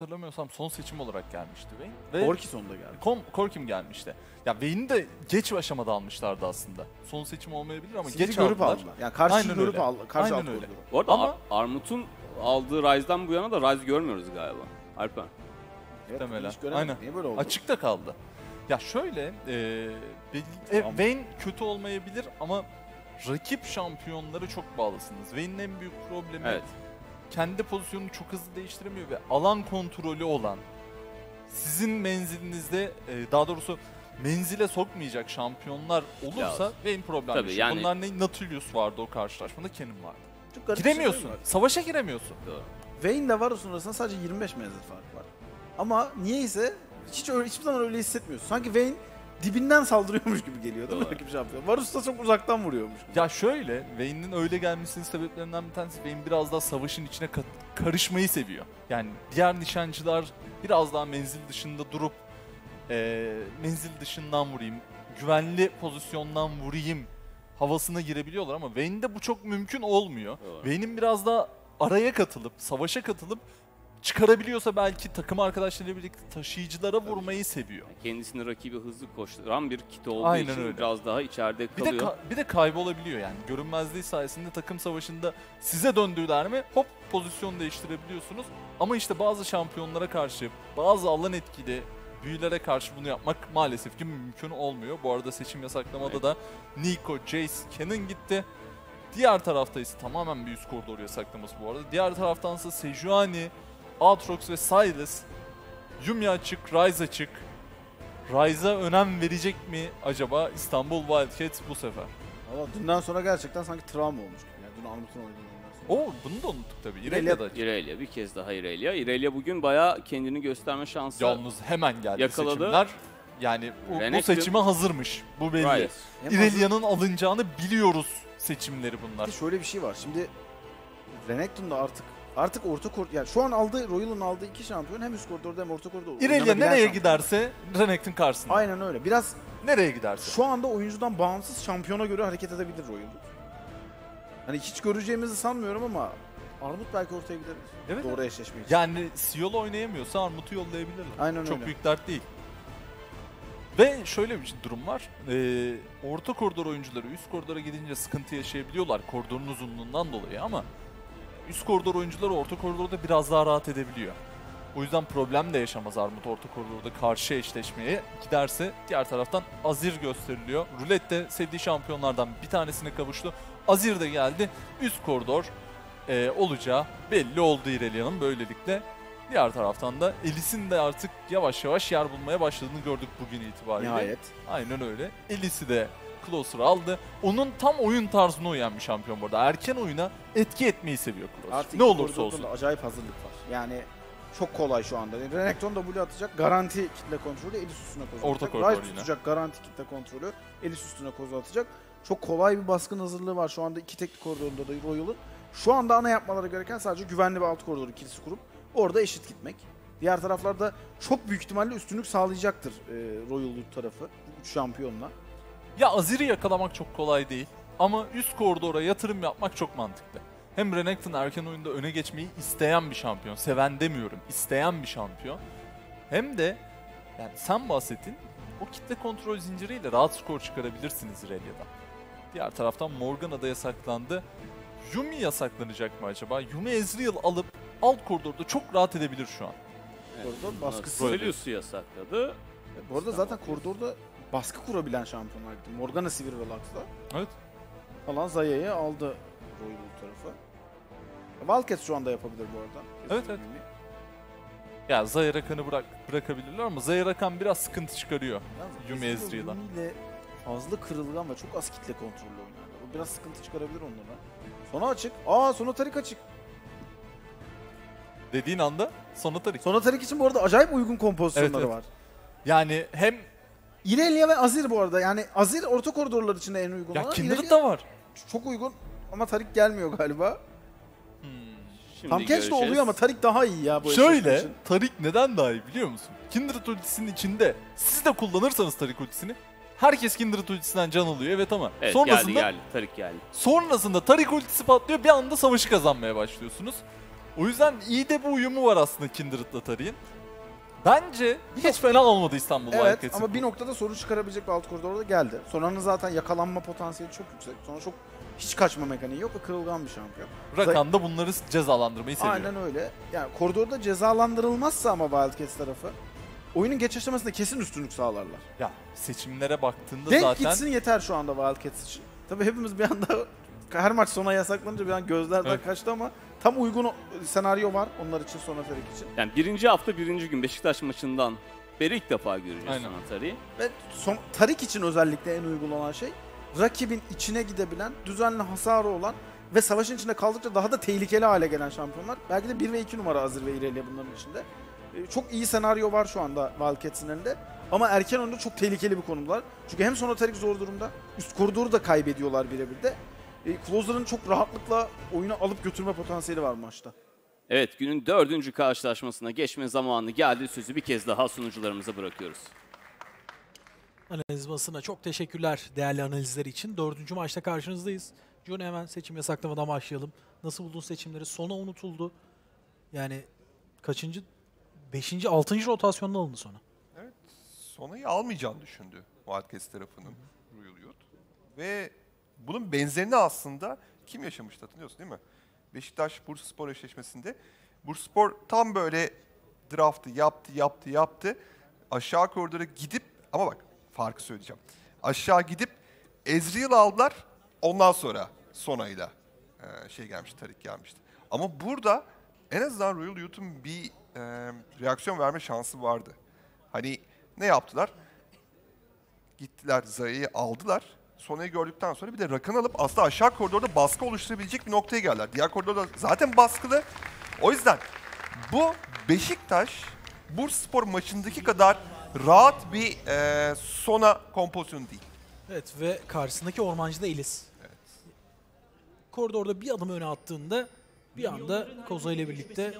hatırlamıyorsam son seçim olarak gelmişti Vayne. Corki sonunda geldi. Corkim gelmişti. Ya Vayne'i de geç aşamada almışlardı aslında. Son seçim olmayabilir ama sizi geç aldılar. Yani karşı grup aldı. Aynen öyle. Bu arada ama Armut'un aldığı Ryze'dan bu yana da Ryze görmüyoruz galiba. Alper. Evet, aynen. Böyle oldu? Açıkta kaldı. Ya şöyle, Vayne kötü olmayabilir ama rakip şampiyonları çok bağlısınız. Vayne'in en büyük problemi kendi pozisyonunu çok hızlı değiştiremiyor ve alan kontrolü olan, sizin menzilinizde, daha doğrusu menzile sokmayacak şampiyonlar olursa Vayne problemli. Yani... Bunlar ne? Nautilus vardı o karşılaşmada, Kennen vardı. Giremiyorsun, savaşa giremiyorsun. Vayne'le Varus arasında sadece 25 menzil fark var. Ama niyeyse hiçbir zaman öyle hissetmiyorsun. Sanki Vayne dibinden saldırıyormuş gibi geliyor değil mi rakip şampiyon? Varus da çok uzaktan vuruyormuş gibi. Ya şöyle, Vayne'in öyle gelmesinin sebeplerinden bir tanesi Vayne biraz daha savaşın içine karışmayı seviyor. Yani diğer nişancılar biraz daha menzil dışında durup menzil dışından vurayım, güvenli pozisyondan vurayım havasına girebiliyorlar ama Vayne'de bu çok mümkün olmuyor. Vayne'in biraz daha araya katılıp, savaşa katılıp çıkarabiliyorsa belki takım arkadaşlarıyla birlikte taşıyıcılara vurmayı seviyor. Kendisini rakibi hızlı koşturan bir kit olduğu için biraz daha içeride kalıyor. Bir de kaybolabiliyor yani. Görünmezliği sayesinde takım savaşında size döndüğüler mi hop pozisyon değiştirebiliyorsunuz. Ama işte bazı şampiyonlara karşı, bazı alan etkili büyülere karşı bunu yapmak maalesef ki mümkün olmuyor. Bu arada seçim yasaklamada da Nico, Jayce, Kennen gitti. Diğer tarafta ise tamamen bir üst koridoru yasaklaması bu arada. Diğer taraftansa Sejuani, Aatrox ve Sylas, Yumiya açık, Ryze açık. Ryze'a önem verecek mi acaba İstanbul Wildcats bu sefer? Valla dünden sonra gerçekten sanki travma olmuş gibi. Yani dün Armut'un oynadığından sonra. Oo, bunu da unuttuk tabii. İrelia, bir kez daha İrelia. İrelia bugün bayağı kendini gösterme şansı yakaladı. Yalnız hemen geldi seçimler. Yani bu seçime hazırmış. Bu belli. İrelia'nın alınacağını biliyoruz seçimleri bunlar. İşte şöyle bir şey var. Şimdi Renekton'da artık orta koridor, yani şu an Royal'ın aldığı iki şampiyon hem üst koridorda hem orta koridorda. İrelia nereye giderse Renekton karşısında. Aynen öyle. Biraz nereye giderse. Şu anda oyuncudan bağımsız şampiyona göre hareket edebilir Royal. Hani hiç göreceğimizi sanmıyorum ama Armut belki ortaya gidebilir. Evet. Doğru eşleşmeyi. Yani Siyol oynayamıyorsa Armut'u yollayabilirler. Aynen öyle. Çok büyük dert değil. Ve şöyle bir durum var. Orta koridor oyuncuları üst koridora gidince sıkıntı yaşayabiliyorlar koridorun uzunluğundan dolayı ama üst koridor oyuncuları orta koridorda biraz daha rahat edebiliyor. O yüzden problem de yaşamaz Armut orta koridorda karşı eşleşmeye giderse. Diğer taraftan Azir gösteriliyor. Rulet de sevdiği şampiyonlardan bir tanesine kavuştu. Azir de geldi. Üst koridor olacağı belli oldu İrelia'nın böylelikle. Diğer taraftan da Elis'in de artık yavaş yavaş yer bulmaya başladığını gördük bugün itibariyle. Nihayet. Aynen öyle. Elis'i de Closer'ı aldı. Onun tam oyun tarzına uyan bir şampiyon burada. Erken oyuna etki etmeyi seviyor Closer. Artık ne olursa olsun. Acayip hazırlık var. Yani çok kolay şu anda. Renekton W atacak, garanti kitle kontrolü, Elis üstüne kozu atacak. Orta koridor tutacak, garanti kitle kontrolü, Elis üstüne kozu atacak. Çok kolay bir baskın hazırlığı var şu anda iki tekli koridorunda da Royal'ın. Şu anda ana yapmaları gereken sadece güvenli bir alt koridoru kilisi kurup orada eşit gitmek. Diğer taraflarda çok büyük ihtimalle üstünlük sağlayacaktır Royal tarafı bu üç şampiyonla. Ya Azir'i yakalamak çok kolay değil ama üst koridora yatırım yapmak çok mantıklı. Hem Renekton erken oyunda öne geçmeyi isteyen bir şampiyon, seven demiyorum, isteyen bir şampiyon. Hem de yani sen bahsettin, o kitle kontrol zinciriyle rahat skor çıkarabilirsiniz İrelia'dan. Diğer taraftan Morgana da yasaklandı. Yumi yasaklanacak mı acaba? Yumi Ezreal alıp alt koridorda çok rahat edebilir şu an. Koridor baskısı. Selius'u yasakladı. Bu arada zaten koridorda baskı kurabilen şampiyonlar gitti. Morgana Sivir ve Lux'da. Evet. Falan Zaya'yı aldı Royal tarafı. Wildcats şu anda yapabilir bu arada. Evet. Ya Zaya Rakan'ı bırakabilirler ama Zaya Rakan biraz sıkıntı çıkarıyor Yumi Ezreal'a. Yumi'yle fazla kırılgan ve çok az kitle kontrollü oynuyorlar. O biraz sıkıntı çıkarabilir onlara. Sona açık. Sona Tarik açık. Dediğin anda Sona Tarik. Sona Tarik için bu arada acayip uygun kompozisyonları var. Yani hem İrelia ve Azir bu arada. Yani Azir orta koridorlar için en uygun olan. Ya Kindred da var. Çok uygun ama Tarik gelmiyor galiba. Tam geç de oluyor ama Tarik daha iyi ya. Şöyle, Tarik neden daha iyi biliyor musun? Kindred ultisinin içinde siz de kullanırsanız Tarik ultisini, herkes Kindred ultisinden can alıyor ama sonrasında Tarik geldi. Sonrasında Tarik ultisi patlıyor, bir anda savaşı kazanmaya başlıyorsunuz. O yüzden iyi de bir uyumu var aslında Kindred'la Tari'nin. Bence hiç fena olmadı İstanbul'da. Evet ama bir noktada soru çıkarabilecek bir alt koridorda geldi. Sonra'nın zaten yakalanma potansiyeli çok yüksek. Sonra çok hiç kaçma mekaniği yok ve kırılgan bir şampiyon. Rakan da bunları cezalandırmayı seviyor. Aynen öyle. Yani koridorda cezalandırılmazsa ama Wildcats tarafı oyunun geç aşamasında kesin üstünlük sağlarlar. Ya seçimlere baktığında denk zaten... Denk gitsin yeter şu anda Wildcats için. Tabii hepimiz bir anda her maç sona yasaklanınca bir an gözlerden evet kaçtı ama tam uygun senaryo var onlar için, Sona Tarik için. Yani birinci hafta birinci gün Beşiktaş maçından beri ilk defa göreceğiz Sona Tarik'i. Ve Tarik için özellikle en uygun olan şey rakibin içine gidebilen, düzenli hasarı olan ve savaşın içinde kaldıkça daha da tehlikeli hale gelen şampiyonlar. Belki de 1 ve 2 numara Azir ve İrelia bunların içinde. Çok iyi senaryo var şu anda Wildcats'in elinde. Ama erken oyunda çok tehlikeli bir konumdalar. Çünkü hem Sona Tarik zor durumda, üst koridoru da kaybediyorlar birebir de. Closer'ın çok rahatlıkla oyunu alıp götürme potansiyeli var maçta. Evet, günün 4. karşılaşmasına geçme zamanı geldi. Sözü bir kez daha sunucularımıza bırakıyoruz. Analiz basına çok teşekkürler değerli analizler için. 4. maçta karşınızdayız. John, hemen seçim yasaklamadan başlayalım. Nasıl buldun seçimleri? Sona unutuldu. Yani kaçıncı? 5. 6. rotasyonda alındı Sona. Evet, Sona'yı almayacağını düşündü Wildcats tarafının Royal Youth. Ve bunun benzerini aslında kim yaşamıştı hatırlıyorsun değil mi? Beşiktaş-Bursaspor eşleşmesinde. Bursaspor tam böyle draftı yaptı. Aşağı koridora gidip, ama bak farkı söyleyeceğim. Aşağı gidip Ezreal aldılar. Ondan sonra Sona'yla Tarik gelmişti. Ama burada en azından Royal Youth'un bir reaksiyon verme şansı vardı. Hani ne yaptılar? Gittiler Zaya'yı aldılar. Sona'yı gördükten sonra bir de Rakan alıp aslında aşağı koridorda baskı oluşturabilecek bir noktaya geldiler. Diğer koridorda zaten baskılı. O yüzden bu Beşiktaş, Bursaspor maçındaki kadar rahat bir Sona kompozisyonu değil. Evet ve karşısındaki ormancı da İliz. Evet. Koridorda bir adım öne attığında bir anda Koza ile birlikte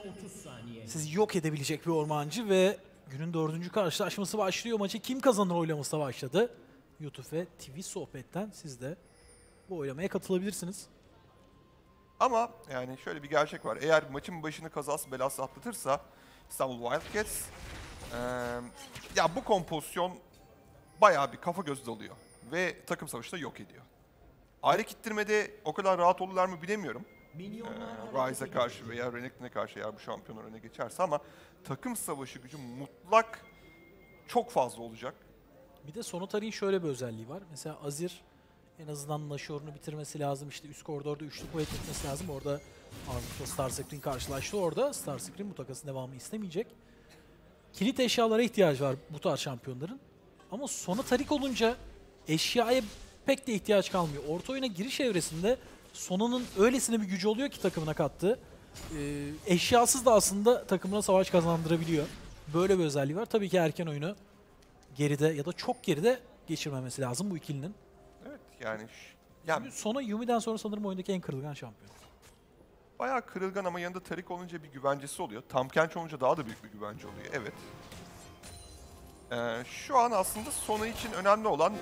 sizi yok edebilecek bir ormancı ve günün 4. karşılaşması başlıyor. Maçı kim kazanır oylaması da başladı. YouTube ve TV sohbetten siz de bu oylamaya katılabilirsiniz. Ama yani şöyle bir gerçek var. Eğer maçın başını kazası belası atlatırsa İstanbul Wildcats ya bu kompozisyon bayağı bir kafa göz dalıyor ve takım savaşta yok ediyor. Ayrı kittirmede o kadar rahat olurlar mı bilemiyorum. Ryze'e karşı veya Renekton'a karşı eğer bu şampiyonlar öne geçerse, ama takım savaşı gücü mutlak çok fazla olacak. Bir de Sona Tarik'in şöyle bir özelliği var. Mesela Azir en azından Nashor'unu bitirmesi lazım. İşte üst koridorda üçlü kuvvet etmesi lazım. Orada ağırlıkla Starscream karşılaştı orada. Starscream bu takasın devamı istemeyecek. Kilit eşyalara ihtiyacı var bu tarz şampiyonların. Ama Sona Tarik olunca eşyaya pek de ihtiyaç kalmıyor. Orta oyuna giriş evresinde Sona'nın öylesine bir gücü oluyor ki takımına kattığı. Eşyasız da aslında takımına savaş kazandırabiliyor. Böyle bir özelliği var. Tabii ki erken oyunu geride ya da çok geride geçirmemesi lazım bu ikilinin. Evet yani Sona Yumi'den sonra sanırım oyundaki en kırılgan şampiyon. Bayağı kırılgan ama yanında Tarik olunca bir güvencesi oluyor. Tam Kench olunca daha da büyük bir güvence oluyor. Evet. Şu an aslında Sona için önemli olan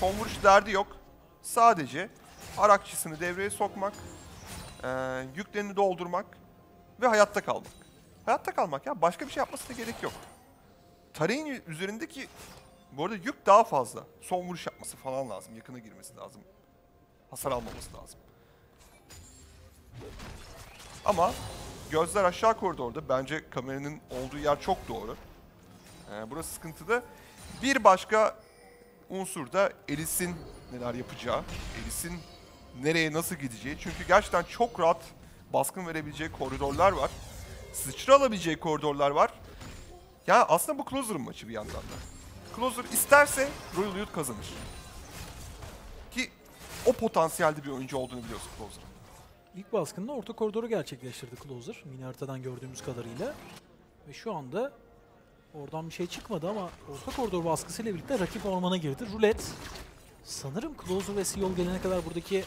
son vuruş derdi yok. Sadece arakçısını devreye sokmak, yüklerini doldurmak ve hayatta kalmak. Hayatta kalmak ya, başka bir şey yapmasına gerek yok. Tarik'in üzerindeki bu arada yük daha fazla. Son vuruş yapması falan lazım. Yakına girmesi lazım. Hasar almaması lazım. Ama gözler aşağı koridorda. Bence kameranın olduğu yer çok doğru. Burası sıkıntılı. Bir başka unsur da Elis'in neler yapacağı. Elis'in nereye nasıl gideceği. Çünkü gerçekten çok rahat baskın verebileceği koridorlar var. Sıçra alabileceği koridorlar var. Ya aslında bu Closer'ın maçı bir yandan da. Closer isterse Royal Youth kazanır. Ki o potansiyelde bir oyuncu olduğunu biliyorsun Closer'ın. İlk baskında orta koridoru gerçekleştirdi Closer. Mini haritadan gördüğümüz kadarıyla. Ve şu anda oradan bir şey çıkmadı ama orta koridor baskısıyla birlikte rakip ormana girdi. Rulet sanırım Closer ve Seaol gelene kadar buradaki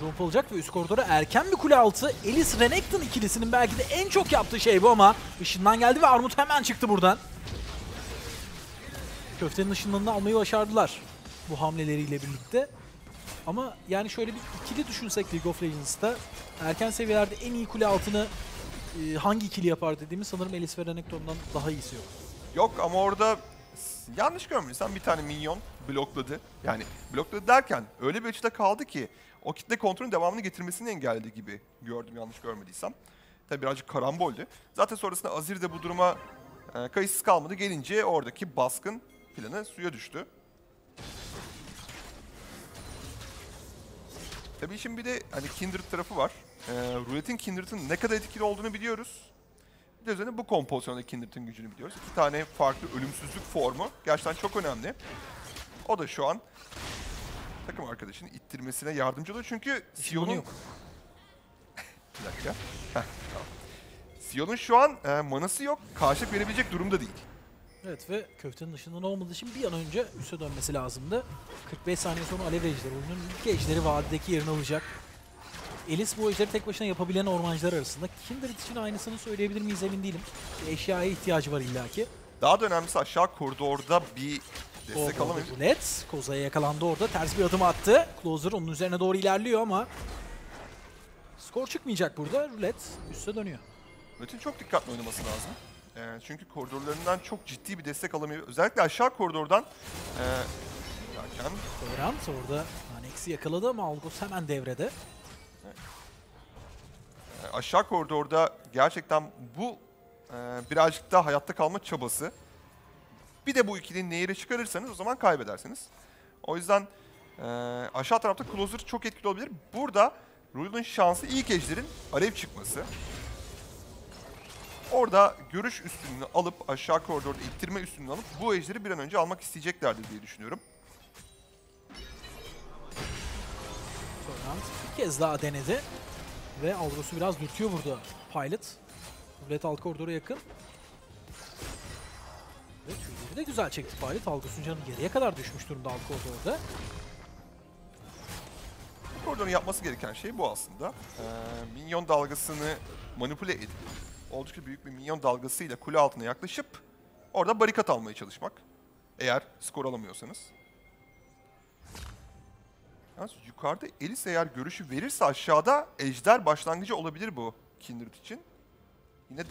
drop olacak ve üst koridora erken bir kule altı. Elise Renekton ikilisinin belki de en çok yaptığı şey bu ama ışından geldi ve Armut hemen çıktı buradan. Köftenin ışınlarını almayı başardılar bu hamleleriyle birlikte. Ama yani şöyle bir ikili düşünsek League of Legends'ta erken seviyelerde en iyi kule altını hangi ikili yapar dediğimiz sanırım Elis ve Renekton'dan daha iyisi yok. Yok ama orada yanlış görmediysem bir tane minyon blokladı. Yani blokladı derken öyle bir açıda kaldı ki o kitle kontrolün devamını getirmesini engelledi gibi gördüm yanlış görmediysem. Tabi birazcık karamboldü. Zaten sonrasında Azir de bu duruma kayıtsız kalmadı. Gelince oradaki baskın planı suya düştü. Tabii şimdi bir de hani Kindred tarafı var. Rulette'in Kindred'ın ne kadar etkili olduğunu biliyoruz. Bir de üzerine bu kompozisyondaki Kindred'ın gücünü biliyoruz. İki tane farklı ölümsüzlük formu gerçekten çok önemli. O da şu an takım arkadaşının ittirmesine yardımcı oluyor çünkü Sion'un... Bir dakika. Heh, tamam. Sion'un şu an manası yok, karşılık verebilecek durumda değil. Evet ve köftenin ışığından olmadığı için bir an önce üste dönmesi lazımdı. 45 saniye sonra Alev Ejderi, oyunun ilk ejderi vadideki yerini alacak. Elis bu ejderi tek başına yapabilen ormancılar arasında. Kindred için aynısını söyleyebilir miyiz emin değilim. Eşyaya ihtiyacı var illaki. Daha da önemlisi aşağı koridorda bir destek alamayız. Net, Koza'ya yakalandı orada, ters bir adım attı. Closer onun üzerine doğru ilerliyor ama skor çıkmayacak burada. Rulet üste dönüyor. Rulet'in çok dikkatli oynaması lazım. Çünkü koridorlarından çok ciddi bir destek alamıyor. Özellikle aşağı koridordan derken... Torrent orada Anex'i yakaladı ama Algos hemen devrede. Evet. Aşağı koridorda gerçekten bu birazcık daha hayatta kalma çabası. Bir de bu ikilinin nehire çıkarırsanız o zaman kaybedersiniz. O yüzden aşağı tarafta Closer çok etkili olabilir. Burada Rule'un şansı ilk ejderin alev çıkması. Orada görüş üstünlüğünü alıp, aşağı koridorda ittirme üstünlüğünü alıp bu ejderi bir an önce almak isteyeceklerdir diye düşünüyorum. Torrent bir kez daha denedi ve Algos'u biraz dürtüyor burada Pilot. Rulet alt koridora yakın. Ve tüyleri de güzel çekti Pilot. Algos'un canı geriye kadar düşmüş durumda alt koridorda. Koridorun yapması gereken şey bu aslında. Minyon dalgasını manipüle edip, oldukça büyük bir minyon dalgasıyla kule altına yaklaşıp orada barikat almaya çalışmak. Eğer skor alamıyorsanız. Yani yukarıda Elis eğer görüşü verirse aşağıda ejder başlangıcı olabilir bu Kindred için. Yine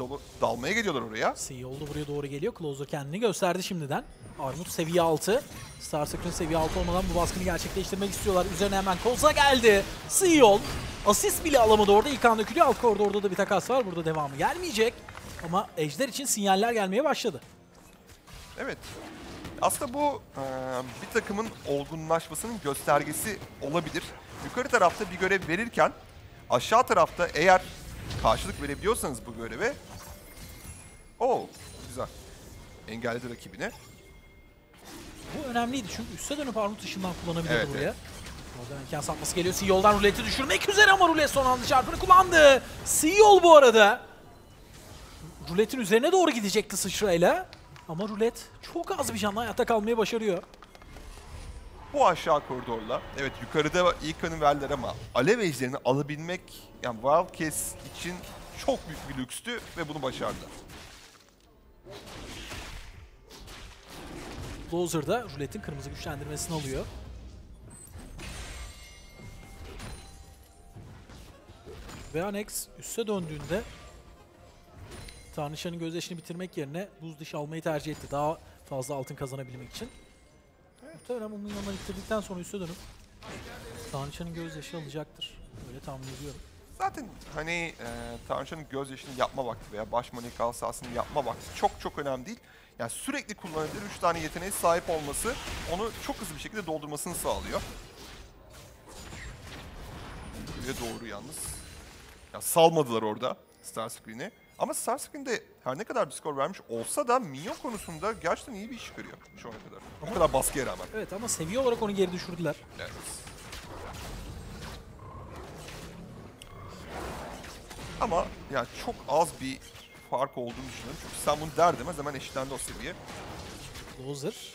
dalmaya geliyorlar oraya. Siyah oldu buraya doğru geliyor. Closer kendini gösterdi şimdiden. Armut seviye 6. Starscream seviye 6 olmadan bu baskını gerçekleştirmek istiyorlar. Üzerine hemen Koza geldi. Siyol. Asist bile alamadı orada. İlkan dökülüyor. Alt koridorda da bir takas var. Burada devamı gelmeyecek. Ama ejder için sinyaller gelmeye başladı. Evet. Aslında bu bir takımın olgunlaşmasının göstergesi olabilir. Yukarı tarafta bir görev verirken aşağı tarafta eğer karşılık verebiliyorsanız bu göreve... Oo, güzel. Engelledi rakibini. Bu önemliydi çünkü üste dönüp armut ışından kullanabiliyordu evet, buraya. Evet. Oradan imkan sapması geliyor. Siyol'dan Rulet'i düşürmek üzere ama Rulet son anda çarpını kullandı. Siyol bu arada. Rulet'in üzerine doğru gidecekti sıçrayla. Ama Rulet çok az bir canla hayatta kalmayı başarıyor. Bu aşağı koridorla, evet yukarıda İlkan'ı verdiler ama Alev Ejder'ini alabilmek, yani Wildcats için çok büyük bir lükstü ve bunu başardılar. Closer da Rulet'in kırmızı güçlendirmesini alıyor. Ve Anex üste döndüğünde Tanrıçanın gözyaşını bitirmek yerine buz dişi almayı tercih etti. Daha fazla altın kazanabilmek için. Muhtemelen onun yanına ittirdikten sonra üste dönüp Tanrıçanın gözyaşı alacaktır. Öyle tahmin ediyorum. Zaten hani Tanrıçanın gözyaşını yapma vakti veya baş manik asasını yapma vakti çok önemli değil. Yani sürekli kullanabilir 3 tane yeteneğe sahip olması onu çok hızlı bir şekilde doldurmasını sağlıyor. Buraya doğru yalnız. Ya salmadılar orada Starscream'i. Ama Starscream'de her ne kadar bir skor vermiş olsa da minyon konusunda gerçekten iyi bir iş görüyor şu ana kadar. O kadar baskıya rağmen. Evet ama seviye olarak onu geri düşürdüler. Evet. Ama yani çok az bir fark olduğunu düşünüyorum. Çünkü sen bunu der demez hemen eşitlendi o seviye. Closer.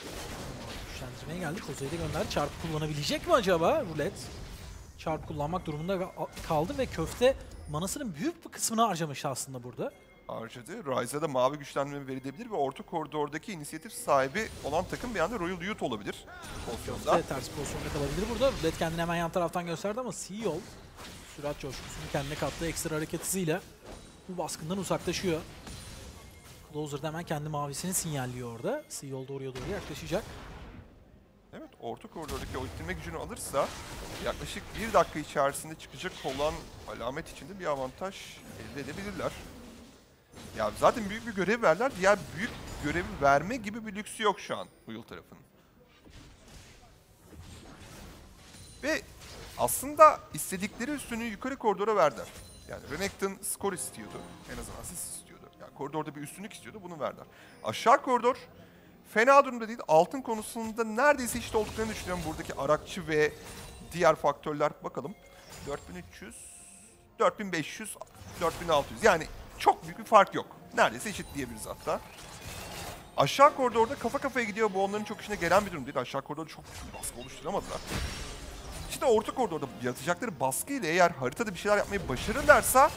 Güçlendirmeye geldi. Closer'ı da gönderdi. Çarp kullanabilecek mi acaba Rulet? Çarp kullanmak durumunda kaldı ve köfte manasının büyük bir kısmını harcamıştı aslında burada. Harcadı. Ryze'a da mavi güçlendirme verilebilir ve orta koridordaki inisiyatif sahibi olan takım bir anda Royal Youth olabilir. Pozisyonda. Ters pozisyonda kalabilir burada. Rulet kendini hemen yan taraftan gösterdi ama Siyol sürat coşkusunu kendine kattı ekstra hareket hızıyla. bu baskından uzaklaşıyor. Closer'da hemen kendi mavisini sinyalliyor orada. Seayol doğruya yaklaşacak. Evet, orta koridordaki o ittirme gücünü alırsa yaklaşık 1 dakika içerisinde çıkacak olan alamet içinde bir avantaj elde edebilirler. Ya zaten büyük bir görev verler. Diğer büyük görevi verme gibi bir lüksü yok şu an Uyul tarafının. Ve aslında istedikleri üstünü yukarı koridora verdiler. Yani Renekton skor istiyordu. En azından asist istiyordu. Yani koridorda bir üstünlük istiyordu. Bunu verdiler. Aşağı koridor fena durumda değil. Altın konusunda neredeyse eşit olduklarını düşünüyorum. Buradaki arakçı ve diğer faktörler. Bakalım. 4300, 4500, 4600. Yani çok büyük bir fark yok. Neredeyse eşit diyebiliriz hatta. Aşağı koridorda kafa kafaya gidiyor. Bu onların çok işine gelen bir durum değil. Aşağı koridorda çok baskı oluşturamadılar. İşte orta koridorda yaratacakları baskıyla eğer haritada bir şeyler yapmayı başarırlarsa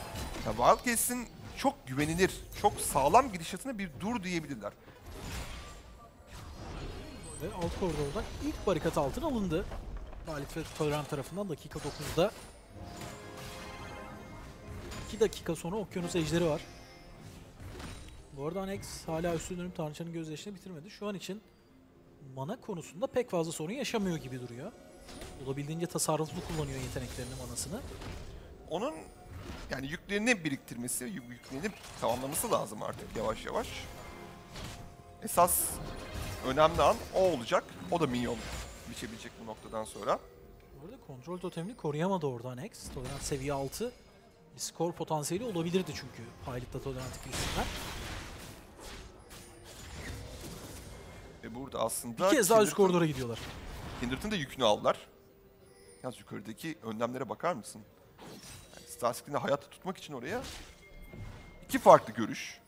Wildcats'in çok güvenilir, çok sağlam gidişatına bir dur diyebilirler. Ve alt koridordan ilk barikat altına alındı. Halit ve Tolerant tarafından dakika 9'da. 2 dakika sonra Okyanus Ejderi var. Bu arada Anex hala üstün dönüm Tanrıçanın gözyaşını bitirmedi. Şu an için mana konusunda pek fazla sorun yaşamıyor gibi duruyor. Olabildiğince tasarruflu kullanıyor yeteneklerini, manasını. Onun yani yüklerini biriktirmesi, yüklerini tamamlaması lazım artık yavaş yavaş. Esas önemli an o olacak. O da minyon biçebilecek bu noktadan sonra. Bu arada kontrol totemini koruyamadı orada Anex. Tolerant seviye 6. Bir skor potansiyeli olabilirdi çünkü Pilot'ta Tolerant ikilisinden. Ve burada aslında... Bir kez daha üst koridora gidiyorlar. Kindred'ın da yükünü aldılar. Yalnız yukarıdaki önlemlere bakar mısın? Yani Starscreen'i hayatta tutmak için oraya iki farklı görüş.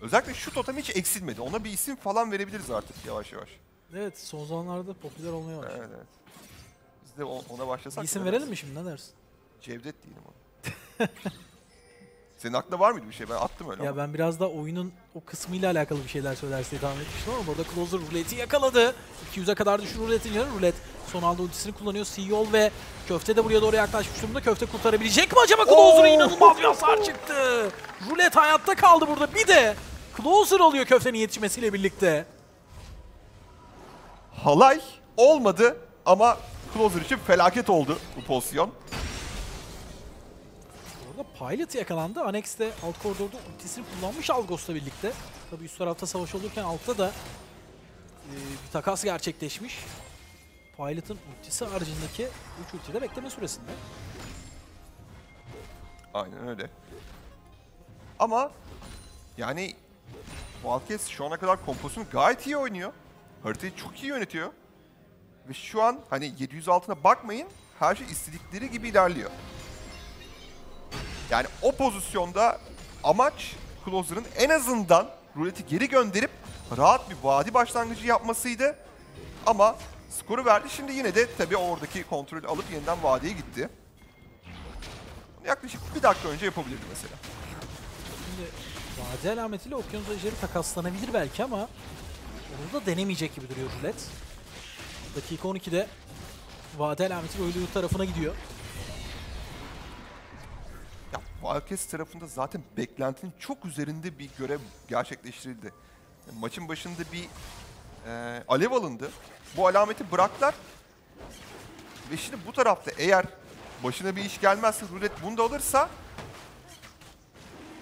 Özellikle şu totem hiç eksilmedi. Ona bir isim falan verebiliriz artık yavaş yavaş. Evet, son zamanlarda popüler olmaya başladı. Evet, evet. Biz de ona başlasak. İsim verelim mi şimdi, ne dersin? Cevdet diyelim onu. Senin aklında var mıydı bir şey? Ben attım öyle. Ya ama ben biraz da oyunun o kısmıyla alakalı bir şeyler söylerse tahmin etmiştim ama burada Closer ruleti yakaladı. 200'e kadar düşür ruletin yanı. Rulet son anda ultisini kullanıyor. Seayol ve Köfte de buraya doğru yaklaşmış durumda. Köfte kurtarabilecek mi acaba? Closer'a inanılmaz bir hasar çıktı. Rulet hayatta kaldı burada. Bir de Closer alıyor Köfte'nin yetişmesiyle birlikte. Halay olmadı ama Closer için felaket oldu bu pozisyon. Pilot yakalandı. Anex de alt koridorda ultisini kullanmış Algos'la birlikte. Tabii üst tarafta savaş olurken altta da bir takas gerçekleşmiş. Pilot'ın ultisi haricindeki 3 ultide bekleme süresinde. Aynen öyle. Ama yani Wildcats şu ana kadar kompozisyonu gayet iyi oynuyor. Haritayı çok iyi yönetiyor. Ve şu an hani 700 altına bakmayın, her şey istedikleri gibi ilerliyor. Yani o pozisyonda amaç Closer'ın en azından ruleti geri gönderip rahat bir vadi başlangıcı yapmasıydı. Ama skoru verdi. Şimdi yine de tabii oradaki kontrolü alıp yeniden vadiye gitti. Bunu yaklaşık bir dakika önce yapabilirdi mesela. Şimdi vadi alametiyle Okyanus Ejderi takaslanabilir belki ama onu da denemeyecek gibi duruyor rulet. Dakika 12'de vadi alametiyle Uyulu tarafına gidiyor. Wildcats tarafında zaten beklentinin çok üzerinde bir görev gerçekleştirildi. Yani maçın başında bir alev alındı. Bu alameti bıraktılar. Ve şimdi bu tarafta eğer başına bir iş gelmezse, rulet bunu da alırsa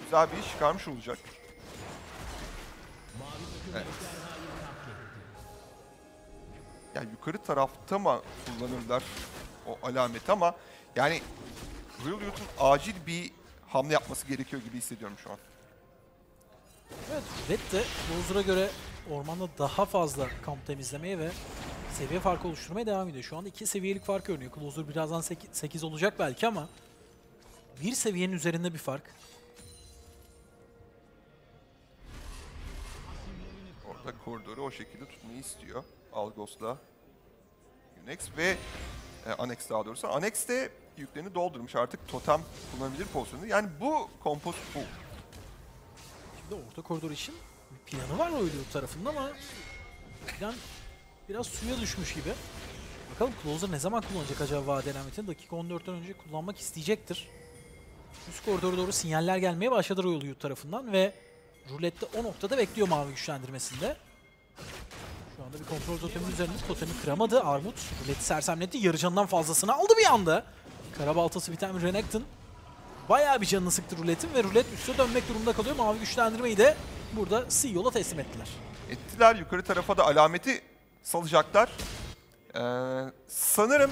güzel bir iş çıkarmış olacak. Evet. Yani yukarı tarafta mı kullanırlar o alameti ama yani Royal Youth'un acil bir hamle yapması gerekiyor gibi hissediyorum şu an. Evet, Red de Closer'a göre ormanda daha fazla kamp temizlemeye ve seviye farkı oluşturmaya devam ediyor. Şu anda 2 seviyelik fark görünüyor. Closer birazdan 8 olacak belki ama bir seviyenin üzerinde bir fark. Orada koridoru o şekilde tutmayı istiyor. Algos'la Unex ve Anex daha doğrusu. Anex de yüklerini doldurmuş. Artık totem kullanabilir pozisyonu. Yani bu kompos bu. Şimdi orta koridor için bir planı var Royal Youth tarafında ama plan biraz suya düşmüş gibi. Bakalım Closer ne zaman kullanacak acaba vade alametini? Dakika 14'ten önce kullanmak isteyecektir. Üst koridora doğru sinyaller gelmeye başladı Royal Youth tarafından ve rulette o noktada bekliyor mavi güçlendirmesinde. Şu anda bir kontrol totemin üzerinde, totemi kıramadı. Armut ruleti sersemletti. Yarı canından fazlasını aldı bir anda. Karabaltası biten Renekton bayağı bir canını sıktı ruletin ve rulet üstüne dönmek durumunda kalıyor. Mavi güçlendirmeyi de burada CEO'la teslim ettiler. Ettiler. Yukarı tarafa da alameti salacaklar. Sanırım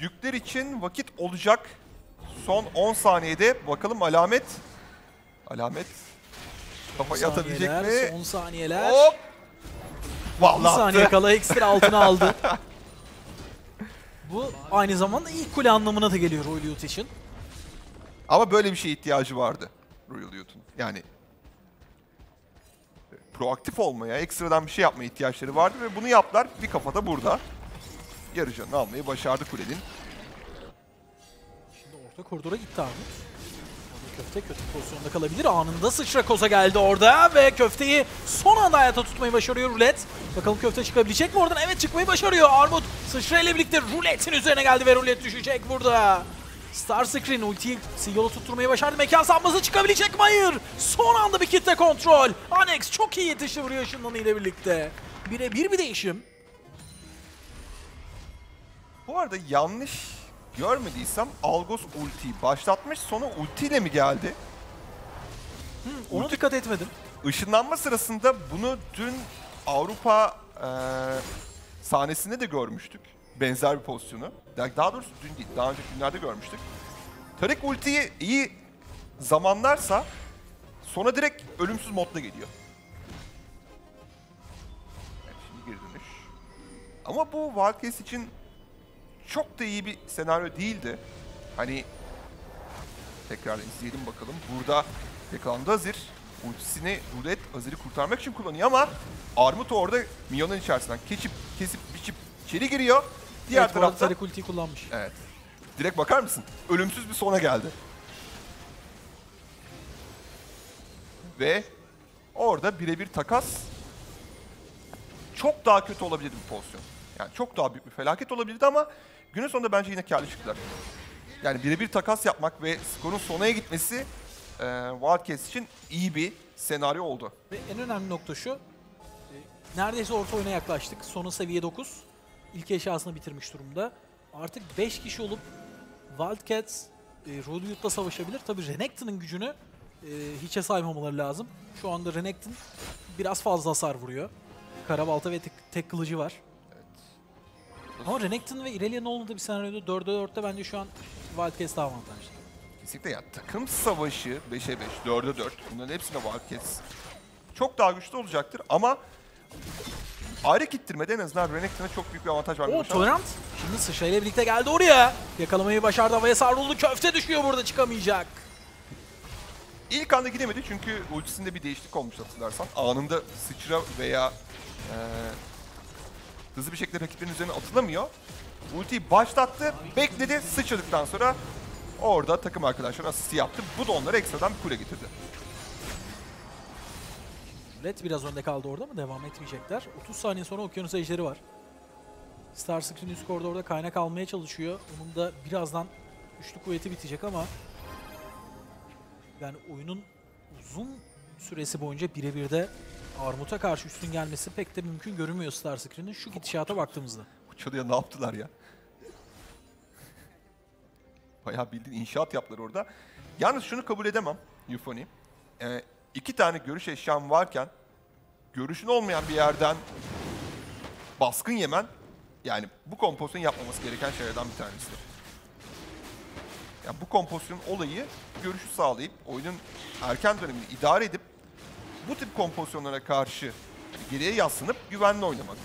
yükler için vakit olacak. Son 10 saniyede bakalım alamet. Alamet kafayı atabilecek mi? Son saniyeler. Hop! Vallahi 10 saniye kala ekstra altına aldı. Bu aynı zamanda ilk kule anlamına da geliyor Royal Youth için. Ama böyle bir şeye ihtiyacı vardı Royal Youth'un. Yani proaktif olmaya, ekstradan bir şey yapmaya ihtiyaçları vardı ve bunu yaptılar. Bir kafada burada. Yarı canını almayı başardı kulenin. Şimdi orta koridora gitti Armut. Köfte kötü pozisyonda kalabilir. Anında sıçra koza geldi orada ve köfteyi son anda hayata tutmayı başarıyor rulet. Bakalım köfte çıkabilecek mi oradan? Evet, çıkmayı başarıyor. Armut sıçra ile birlikte ruletin üzerine geldi ve rulet düşecek burada. Starscreen ultiyi yolu tutturmayı başardı. Mekan sanması çıkabilecek mi? Hayır. Son anda bir kitle kontrol. Anex çok iyi yetişti vuruyor ışınlanı ile birlikte. Birebir bir değişim. Bu arada yanlış görmediysem Algos ultiyi başlatmış, sonra ultiyle mi geldi? Ona dikkat etmedim. Işınlanma sırasında bunu dün Avrupa sahnesinde de görmüştük. Benzer bir pozisyonu. Daha doğrusu dün değil, daha önceki günlerde görmüştük. Tarik ultiyi iyi zamanlarsa sonra direkt ölümsüz modda geliyor. Evet, şimdi geri dönüş. Ama bu Wildcats için çok da iyi bir senaryo değildi. Hani tekrar izleyelim bakalım. Burada yakalandı Azir. Ultisini rulet Azir'i kurtarmak için kullanıyor ama Armut orada Mion'un içerisinden kesip biçip içeri giriyor. Diğer evet, tarafta Tarik ultiyi kullanmış. Evet. Direkt bakar mısın? Ölümsüz bir sona geldi. Ve orada birebir takas çok daha kötü olabilirdi bir pozisyon. Yani çok daha büyük bir felaket olabilirdi ama günün sonunda bence yine kârlı çıktılar. Yani birebir takas yapmak ve skorun sonaya gitmesi Wildcats için iyi bir senaryo oldu. Ve en önemli nokta şu, neredeyse orta oyuna yaklaştık. Sonu seviye 9, ilk eşyasını bitirmiş durumda. Artık 5 kişi olup Wildcats Royal Youth'la savaşabilir. Tabii Renekton'un gücünü hiçe saymamaları lazım. Şu anda Renekton biraz fazla hasar vuruyor. Karabalta ve tek kılıcı var. Ama Renekton ve İrelia'nın olduğu bir senaryoda 4'e 4'te bence şu an Wildcats daha avantajlı. Kesinlikle ya, takım savaşı 5'e 5, 4'e 4. Bunların hepsinde Wildcats çok daha güçlü olacaktır ama ayrı gittirmede en azından Renekton'a çok büyük bir avantaj var. O Tolerant şimdi sıçrayla birlikte geldi oraya. Yakalamayı başardı, havaya savruldu. Köfte düşüyor burada, çıkamayacak. İlk anda gidemedi çünkü ultisinde bir değişiklik olmuş hatırlarsan. Anında sıçra veya hızlı bir şekilde rakiplerin üzerine atılamıyor. Ultiyi başlattı, bekledi, sıçradıktan sonra orada takım arkadaşlarına asist yaptı. Bu da onlara ekstradan bir kule getirdi. Red biraz önde kaldı orada ama devam etmeyecekler. 30 saniye sonra Okyanus Ejderi var. Starscreen üst koridorda kaynak almaya çalışıyor. Onun da birazdan güçlü kuvveti bitecek ama yani oyunun uzun süresi boyunca birebir de Armut'a karşı üstün gelmesi pek de mümkün görünmüyor Starscreen'in şu gidişata baktığımızda. Bu çalıya ne yaptılar ya? Bayağı bildiğin inşaat yaptılar orada. Yalnız şunu kabul edemem Euphony. 2 tane görüş eşyam varken görüşün olmayan bir yerden baskın yemen, yani bu kompozisyonun yapmaması gereken şeylerden bir tanesi. Yani bu kompozisyonun olayı görüşü sağlayıp oyunun erken dönemini idare edip bu tip kompozisyonlara karşı geriye yaslanıp güvenli oynamak.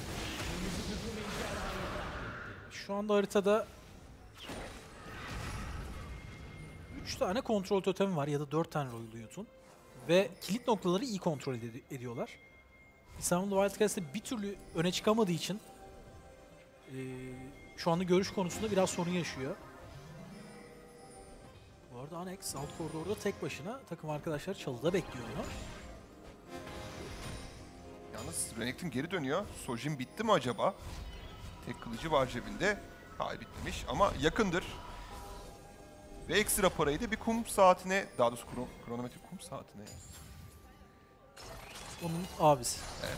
Şu anda haritada 3 tane kontrol totemi var ya da 4 tane Royal Youth'un ve kilit noktaları iyi kontrol ediyorlar. İstanbul Wildcats'te bir türlü öne çıkamadığı için şu anda görüş konusunda biraz sorun yaşıyor. Bu arada Anex alt koridorda tek başına, takım arkadaşları çalıda bekliyor onu. Yalnız Renekton geri dönüyor. Sojin bitti mi acaba? Tek kılıcı var cebinde. Hayır, bitmemiş ama yakındır. Ve ekstra parayı da bir kum saatine, daha doğrusu kronometrik kum saatine. Onun abisi. Evet.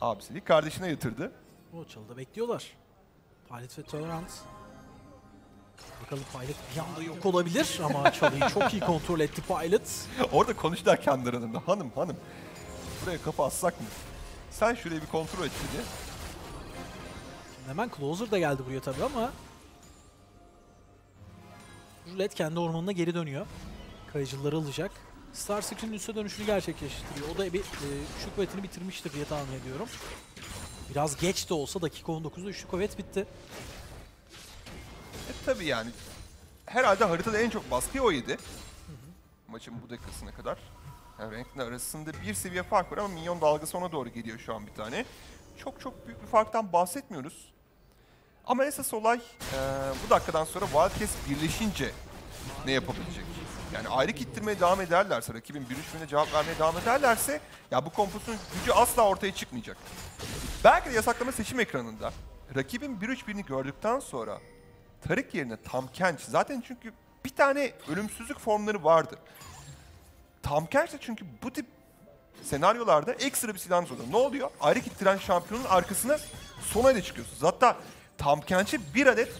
Abisini kardeşine yatırdı. O çalıda bekliyorlar. Pilot ve Tolerant. Bakalım Pilot bir anda yok olabilir ama çalıyı çok iyi kontrol etti Pilot. Orada konuştular kendi aralarında. Hanım. Buraya kafa atsak mı? Sen şurayı bir kontrol et dedi. Hemen Closer da geldi buraya tabii ama... Juliet kendi ormanına geri dönüyor. Kayıcıları alacak. Starscream'in üste dönüşünü gerçekleştiriyor. O da bir üçlük kuvvetini bitirmiştir diye tahmin ediyorum. Biraz geç de olsa dakika 19'da üçlük kuvvet bitti. Tabii yani. Herhalde haritada en çok baskıyı o yedi. Hı hı. Maçın bu dakikasına kadar. Yani renkler arasında bir seviye fark var ama minyon dalgası ona doğru geliyor şu an bir tane. Çok büyük bir farktan bahsetmiyoruz. Ama esas olay bu dakikadan sonra Wildcats birleşince ne yapabilecek? Yani ayrı kittirmeye devam ederlerse, rakibin bir üçlüğüne cevap vermeye devam ederlerse ya bu komposunun gücü asla ortaya çıkmayacak. Belki de yasaklama seçim ekranında rakibin 1-3-1'ini gördükten sonra Tarik yerine Tamkenç, zaten çünkü bir tane ölümsüzlük formları vardı. Tamkenç de çünkü bu tip senaryolarda ekstra bir silahınız oluyor. Ne oluyor? Ayrı kittiren şampiyonun arkasına sona ile çıkıyorsunuz. Hatta Tamkenç'e bir adet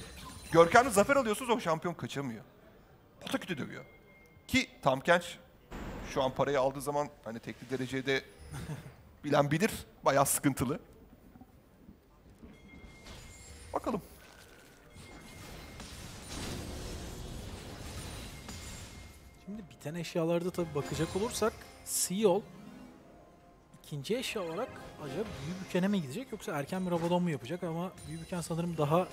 görkemli zafer alıyorsunuz, o şampiyon kaçamıyor. O da kötü dövüyor. Ki Tamkenç şu an parayı aldığı zaman hani tekli derecede bilen bilir, bayağı sıkıntılı. Bakalım. Şimdi biten eşyalarda tabii bakacak olursak Seol ikinci eşya olarak acaba Büyübüken'e mi gidecek yoksa erken bir Rabadon mu yapacak, ama Büyübüken sanırım daha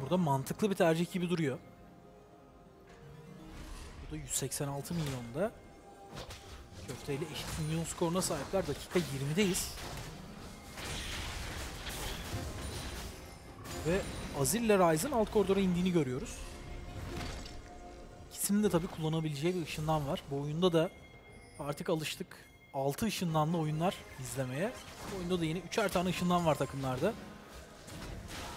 burada mantıklı bir tercih gibi duruyor. Bu da 186 milyonda. Köfteyle eşit milyon skoruna sahipler. Dakika 20'deyiz. Ve Azir ile Ryze'ın alt koridora indiğini görüyoruz. İkisinin de tabii kullanabileceği bir ışınlan var. Bu oyunda da artık alıştık 6 ışınlanlı oyunlar izlemeye. Bu oyunda da yine 3'er tane ışınlan var takımlarda.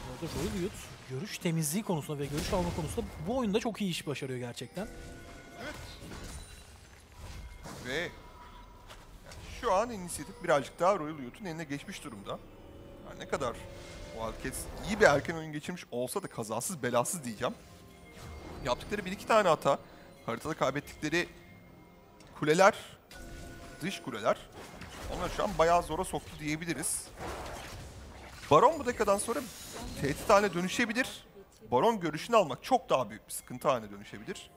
Burada Royal Youth görüş temizliği konusunda ve görüş alma konusunda bu oyunda çok iyi iş başarıyor gerçekten. Evet. Ve şu an inisiyatif birazcık daha Royal Youth'un eline geçmiş durumda. Yani ne kadar Wildcats iyi bir erken oyun geçirmiş olsa da kazasız belasız diyeceğim. Yaptıkları 1-2 tane hata, haritada kaybettikleri kuleler, dış kuleler, onlar şu an bayağı zora soktu diyebiliriz. Baron bu dakikadan sonra tehdit haline dönüşebilir. Baron görüşünü almak çok daha büyük bir sıkıntı haline dönüşebilir.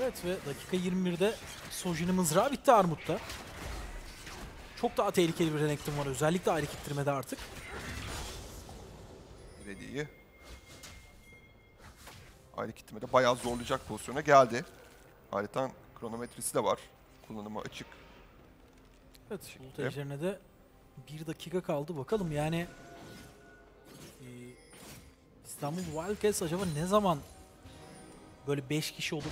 Evet ve dakika 21'de Sojin'in mızrağı bitti Armut'ta. Çok daha tehlikeli bir renekton var, özellikle ayrı kittirmede artık. Ready'yi ayrı kittirmede bayağı zorlayacak pozisyona geldi. Haritanın kronometresi de var, kullanıma açık. Evet, bulut ejderine de 1 dakika kaldı. Bakalım yani İstanbul Wildcats acaba ne zaman böyle 5 kişi olup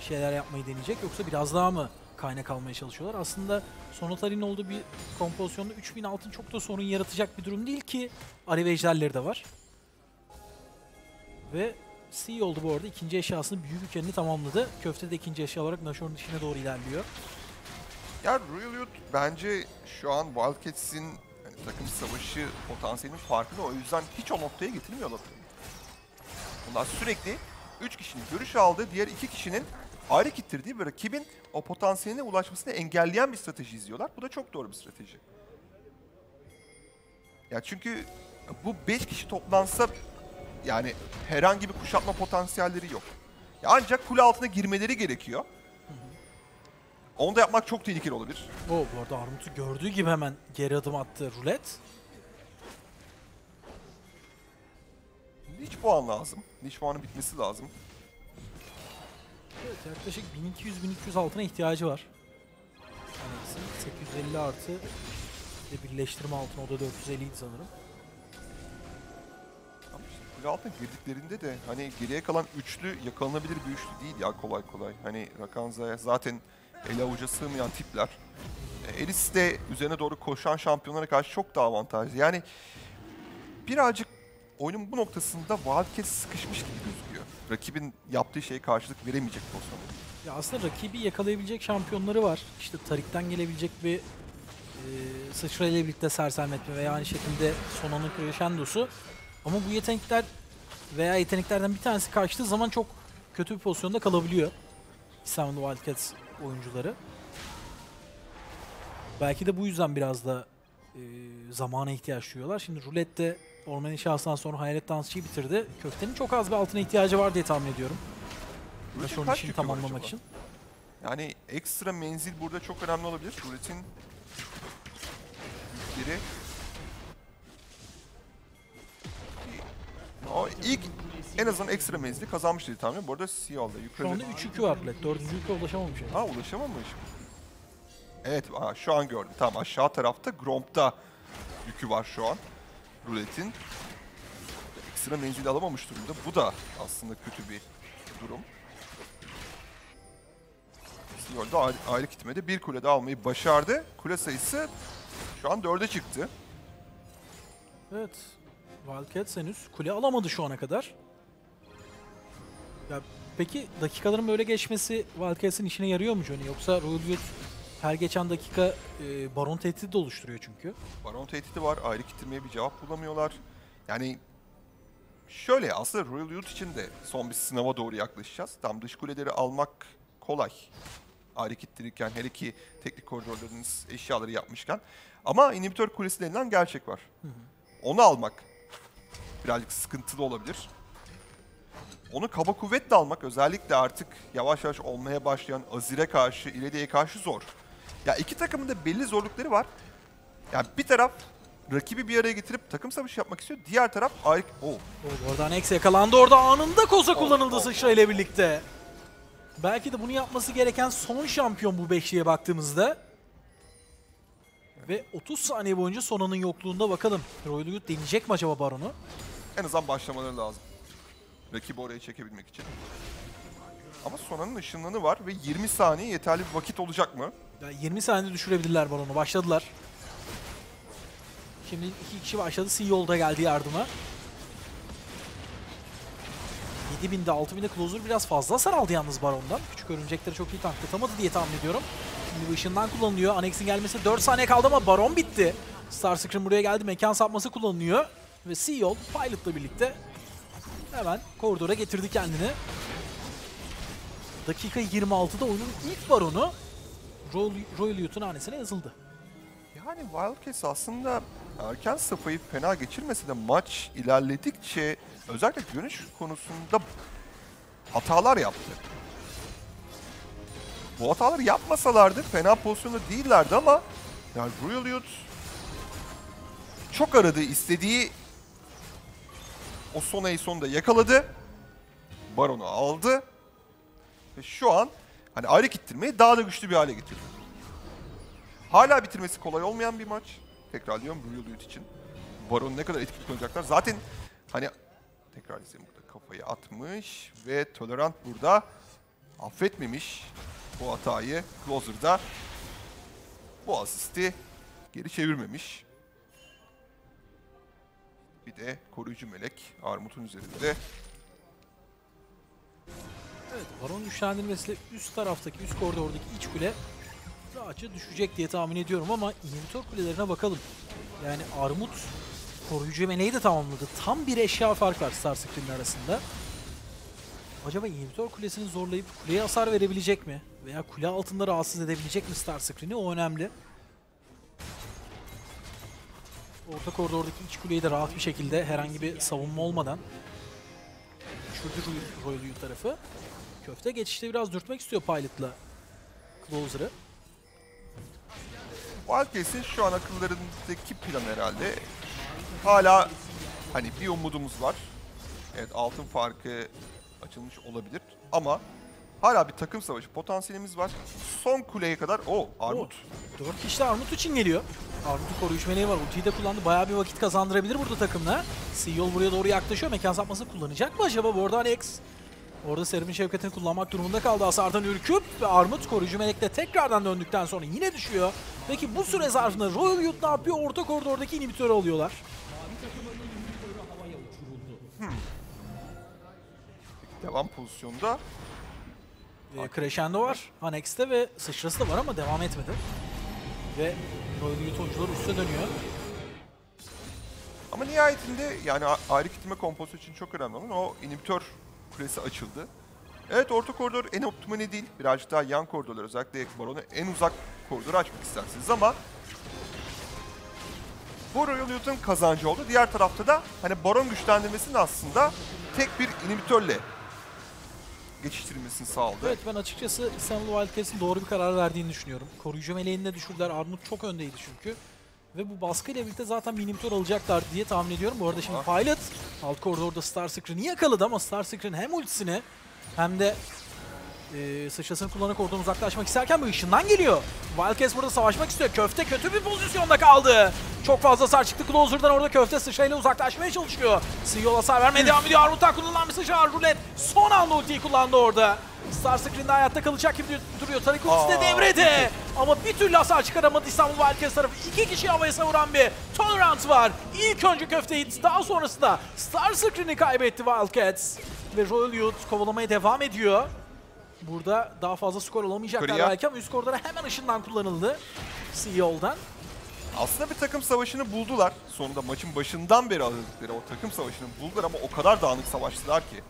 bir şeyler yapmayı deneyecek, yoksa biraz daha mı kaynak almaya çalışıyorlar? Aslında Sonatar'ın olduğu bir kompozisyonda 3000 altın çok da sorun yaratacak bir durum değil ki Alev ejderleri de var. Ve C oldu bu arada. İkinci eşyasını büyük ülkenini tamamladı. Köfte de ikinci eşya olarak Nashor'un dışına doğru ilerliyor. Ya Royal Youth bence şu an Wildcats'in yani takım savaşı potansiyelinin farkında, o yüzden hiç o noktaya getirmiyorlar. Bunlar sürekli 3 kişinin görüş aldığı, diğer 2 kişinin ayrı kittirdiği ve rakibin o potansiyeline ulaşmasını engelleyen bir strateji izliyorlar. Bu da çok doğru bir strateji. Ya çünkü bu 5 kişi toplansa yani herhangi bir kuşatma potansiyelleri yok. Ya ancak kule altına girmeleri gerekiyor. Onu da yapmak çok tehlikeli olabilir. Bu arada Armut'u gördüğü gibi hemen geri adım attı Rulet. Liç puan lazım. Liç puanın bitmesi lazım. Evet, yaklaşık 1200-1300 altına ihtiyacı var. 850 artı birleştirme altına, o da 450 sanırım. Kule altına girdiklerinde de hani geriye kalan üçlü yakalanabilir bir üçlü değil ya kolay kolay. Hani Rakanza'ya zaten el avuca sığmayan tipler. Elis de üzerine doğru koşan şampiyonlara karşı çok daha avantajlı. Yani birazcık oyunun bu noktasında Wildcat sıkışmış gibi gözüküyor. Rakibin yaptığı şeye karşılık veremeyecek pozisyonda. Ya aslında rakibi yakalayabilecek şampiyonları var. İşte Tarik'ten gelebilecek bir sıçrayla birlikte sersermetme veya aynı şekilde Sonan'ın Crescendo'su. Ama bu yetenekler veya yeteneklerden bir tanesi kaçtığı zaman çok kötü bir pozisyonda kalabiliyor İstanbul Wildcats oyuncuları. Belki de bu yüzden biraz da zamana ihtiyaç duyuyorlar. Şimdi Rulette'de orman inşasından sonra Hayalet Dansçı'yı bitirdi. Köftenin çok az bir altına ihtiyacı var diye tahmin ediyorum. Onun işini tamamlamak için. Yani ekstra menzil burada çok önemli olabilir. Rulette'in biri. O ilk en azından ekstra menzili kazanmış diye tahmin ediyorum. Bu arada Seal'da yukarıda. Şu anda 3-2 var Rulet. 4-2'ye ulaşamamış. Yani. Ha, ulaşamamış. Evet, şu an gördüm. Tamam, aşağı tarafta Gromp'ta yükü var şu an Rulette'in. Ekstra menzili alamamış durumda. Bu da aslında kötü bir durum. Seal'da aylık gitmedi. Bir kule de almayı başardı. Kule sayısı şu an 4'e çıktı. Evet. Wildcats henüz kule alamadı şu ana kadar. Ya, peki dakikaların böyle geçmesi Wildcats'in işine yarıyor mu Johnny? Yoksa Rulyut her geçen dakika Baron tehdidi de oluşturuyor çünkü. Baron tehdidi var. Ayrı kitirmeye bir cevap bulamıyorlar. Yani şöyle, aslında Rulyut için de son bir sınava doğru yaklaşacağız. Tam dış kuleleri almak kolay. Ayrı kittirirken, hele ki teknik koridorlarınız eşyaları yapmışken. Ama inhibitör kulesi denilen gerçek var. Hı hı. Onu almak birazcık sıkıntılı olabilir. Onu kaba kuvvetle almak özellikle artık yavaş yavaş olmaya başlayan Azir'e karşı, İrelia'ya karşı zor. Ya iki takımın da belli zorlukları var. Yani bir taraf rakibi bir araya getirip takım savaşı yapmak istiyor. Diğer taraf Arik... Oradan X yakalandı. Orada anında koza kullanıldı sıçra ile birlikte. Belki de bunu yapması gereken son şampiyon bu beşliğe baktığımızda. Ve 30 saniye boyunca Sonan'ın yokluğunda bakalım. Royal deneyecek mi acaba Baron'u? En azından başlamaları lazım. Rakibi oraya çekebilmek için. Ama Sonan'ın ışınlanı var ve 20 saniye yeterli bir vakit olacak mı? Ya 20 saniyede düşürebilirler Baron'u. Başladılar. Şimdi iki kişi başladı. CEO da geldi yardıma. 7000'de 6000'de Closer biraz fazla hasar aldı yalnız Baron'dan. Küçük örümcekleri çok iyi tanklatamadı diye tahmin ediyorum. Şimdi bu ışından kullanılıyor. Anex'in gelmesi 4 saniye kaldı ama Baron bitti. Starscream buraya geldi. Mekan sapması kullanılıyor. Ve CEO Pilot'la birlikte hemen koridora getirdi kendini. Dakika 26'da oyunun ilk Baron'u Royal Youth'un hanesine yazıldı. Yani Wildcats aslında erken safhayı fena geçirmese de maç ilerledikçe özellikle görünüş konusunda hatalar yaptı. Bu hataları yapmasalardı fena pozisyonda değillerdi ama yani Royal Youth çok aradı, istediği o Sona'yı sonunda yakaladı. Baron'u aldı. Ve şu an hani ayrı kittirmeyi daha da güçlü bir hale getirdi. Hala bitirmesi kolay olmayan bir maç. Tekrarlıyorum Royal Youth için. Baron'u ne kadar etkili kullanacaklar. Zaten hani tekrar izleyelim, burada kafayı atmış ve Tolerant burada affetmemiş bu hatayı. Closer'da bu asisti geri çevirmemiş. Bir de koruyucu melek Armut'un üzerinde. Evet, Baron güçlendirmesiyle üst taraftaki, üst koridordaki iç kule rahatça düşecek diye tahmin ediyorum ama inhibitör kulelerine bakalım. Yani Armut koruyucu meleği de tamamladı. Tam bir eşya fark var Starscream'in arasında. Acaba inhibitör kulesini zorlayıp kuleye hasar verebilecek mi? Veya kule altında rahatsız edebilecek mi Starscream'i? O önemli. Orta koridordaki iç kuleyi de rahat bir şekilde herhangi bir savunma olmadan düşürdü Royal Youth tarafı. Köfte geçişte biraz dürtmek istiyor Pilot'la Closer'ı. Wildcats'in şu an akıllarındaki plan herhalde. Hala hani bir umudumuz var. Evet, altın farkı açılmış olabilir ama hala bir takım savaşı potansiyelimiz var. Son kuleye kadar Armut. 4 kişi de Armut için geliyor. Armut'un koruyuş meleği var. Ultiyi de kullandı. Bayağı bir vakit kazandırabilir burada takımla. CEO buraya doğru yaklaşıyor. Mekan sapmasını kullanacak mı acaba? Bu arada Alex orada Serum'un şefkatini kullanmak durumunda kaldı. Hasardan ürküp ve Armut koruyucu melekle tekrardan döndükten sonra yine düşüyor. Peki bu süre zarfında Royal Youth ne yapıyor? Orta koridordaki inhibitörü alıyorlar. Devam pozisyonda. Crescendo var Anex'te ve sıçrası da var ama devam etmedi. Ve Royal oyuncular üstüne dönüyor. Ama nihayetinde yani ayrı kitleme komposu için çok önemli olan o inhibitör kulesi açıldı. Evet, orta koridor en optimali değil. Birazcık daha yan koridorlar, özellikle Baron'a en uzak koridoru açmak istersiniz ama bu Royal Youth'un kazancı oldu. Diğer tarafta da hani Baron güçlendirmesinin aslında tek bir inhibitörle geçiştirilmesini sağladı. Evet, ben açıkçası İstanbul Wildcats'in doğru bir karar verdiğini düşünüyorum. Koruyucu meleğini de düşürdüler. Armut çok öndeydi çünkü. Ve bu baskıyla birlikte zaten bir inhibitör alacaklar diye tahmin ediyorum. Bu arada şimdi Pilot alt koridorda Starscream'i yakaladı ama Starscream hem ultisini hem de sıçrasını kullanarak oradan uzaklaşmak isterken bu ışından geliyor. Wildcats burada savaşmak istiyor. Köfte kötü bir pozisyonda kaldı. Çok fazla sar çıktı Closer'dan, orada Köfte sıçrayla uzaklaşmaya çalışıyor. CEO hasar vermeye devam ediyor. Armut'tan kullanılan bir sıçra. Rulet son anda ultiyi kullandı orada. Starscream'de hayatta kalacak gibi duruyor. Tariq ultisi de devrede. Ama bir türlü hasar çıkaramadı İstanbul Wildcats tarafı. İki kişi havaya savuran bir turnaround var. İlk önce Köfte hit, daha sonrasında Starscream'i kaybetti Wildcats. Ve Royal Youth kovalamaya devam ediyor. Burada daha fazla skor olamayacaklar belki ama üst koridora hemen ışından kullanıldı CEO'dan. Aslında bir takım savaşını buldular. Sonunda maçın başından beri aradıkları o takım savaşını buldular ama o kadar dağınık savaştılar ki.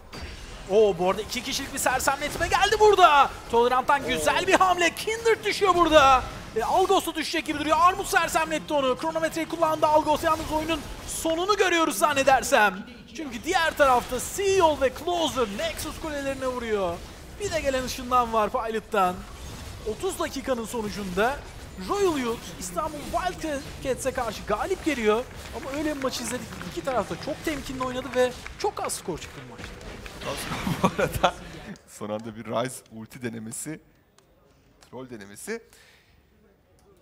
Bu arada iki kişilik bir sersemletme geldi burada. Tolerant'tan güzel bir hamle. Kindred düşüyor burada. Algos'u düşecek gibi duruyor. Armut sersemletti onu. Kronometreyi kullandı Algos. Yalnız oyunun sonunu görüyoruz zannedersem. Çünkü diğer tarafta CEO ve Closer Nexus kulelerine vuruyor. Bir de gelen ışından var Pilot'tan. 30 dakikanın sonucunda Royal Youth İstanbul Wildcats'e karşı galip geliyor. Ama öyle bir maç izledik. İki tarafta çok temkinli oynadı ve çok az skor çıktı bu maçta. Bu arada son anda bir Ryze ulti denemesi, troll denemesi.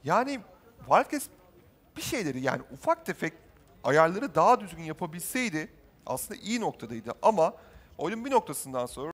Yani Wildcats bir şeyleri, yani ufak tefek ayarları daha düzgün yapabilseydi aslında iyi noktadaydı ama oyunun bir noktasından sonra